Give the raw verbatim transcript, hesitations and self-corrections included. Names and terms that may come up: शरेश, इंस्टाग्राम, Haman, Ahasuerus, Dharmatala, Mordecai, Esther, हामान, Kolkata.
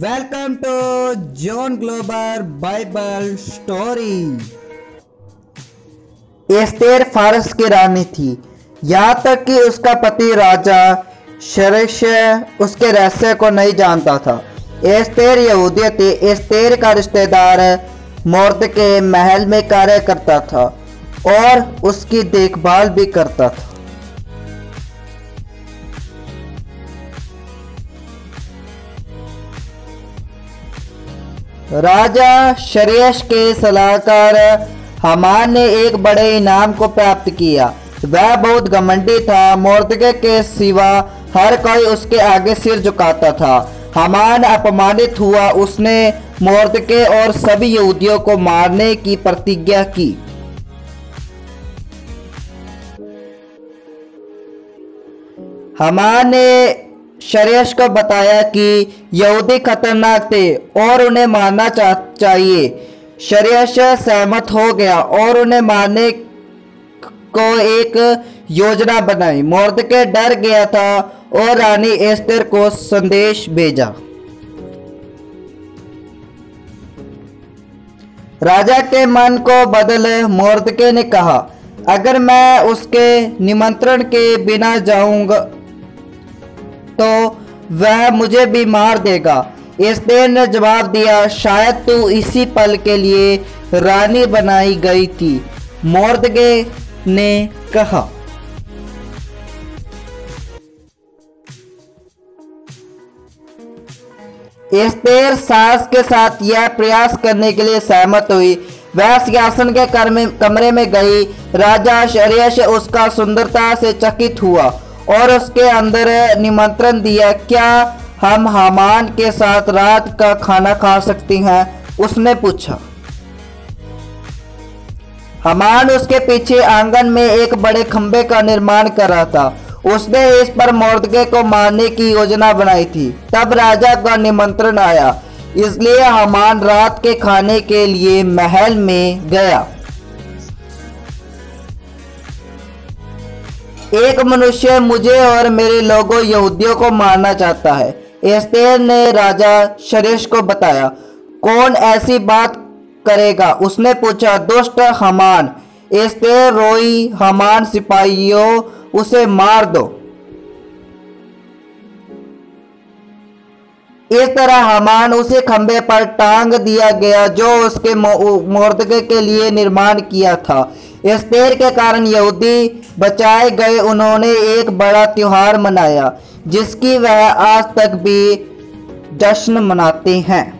Welcome to John global Bible story. Esther फारस की रानी थी, यहाँ तक कि उसका पति राजा शरेश उसके रहस्य को नहीं जानता था। एस्तेर यहूदी थी। एस्तेर का रिश्तेदार मोर्दकै महल में कार्य करता था और उसकी देखभाल भी करता था। राजा शरेश के सलाहकार हमान ने एक बड़े इनाम को प्राप्त किया। वह बहुत घमंडी था। मोर्दकै के सिवा हर कोई उसके आगे सिर झुकाता था। हमान अपमानित हुआ। उसने मोर्दकै और सभी यहूदियों को मारने की प्रतिज्ञा की। हमान ने शरेश को बताया कि यहूदी खतरनाक थे और उन्हें मारना चा, चाहिए। शरेश सहमत हो गया और उन्हें मारने को एक योजना बनाई। मोर्दकै डर गया था और रानी एस्तेर को संदेश भेजा। राजा के मन को बदल मोर्दकै ने कहा, अगर मैं उसके निमंत्रण के बिना जाऊंगा तो वह मुझे भी मार देगा। एस्तेर ने जवाब दिया, शायद तू इसी पल के लिए रानी बनाई गई थी। मोर्दकै ने कहा। एस्तेर सास के साथ यह प्रयास करने के लिए सहमत हुई। वह सिंहासन के कमरे में गई। राजा शरेश उसका सुंदरता से चकित हुआ और उसके अंदर निमंत्रण दिया, क्या हम हामान के साथ रात का खाना खा सकती हैं? उसने पूछा। हामान उसके पीछे आंगन में एक बड़े खंबे का निर्माण कर रहा था। उसने इस पर मोर्दकै को मारने की योजना बनाई थी। तब राजा का निमंत्रण आया, इसलिए हामान रात के खाने के लिए महल में गया। एक मनुष्य मुझे और मेरे लोगों यहूदियों को मारना चाहता है, एस्तेर ने राजा शरेश को बताया। कौन ऐसी बात करेगा? उसने पूछा। दुष्ट हमान, एस्तेर रोई। हमान सिपाहियों, उसे मार दो। इस तरह हमान उसे खंबे पर टांग दिया गया जो उसके मोर्दकै के लिए निर्माण किया था। एस्तेर के कारण यहूदी बचाए गए। उन्होंने एक बड़ा त्योहार मनाया जिसकी वह आज तक भी जश्न मनाते हैं।